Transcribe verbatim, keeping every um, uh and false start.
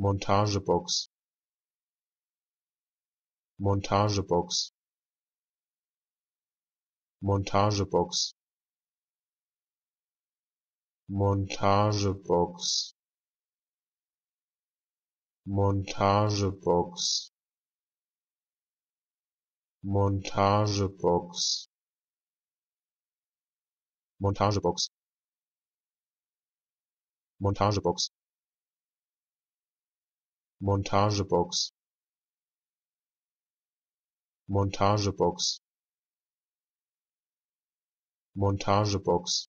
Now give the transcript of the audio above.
Montagebox, Montagebox, Montagebox, Montagebox, Montagebox, Montagebox, Montagebox, Montagebox, Montagebox, Montagebox, Montagebox,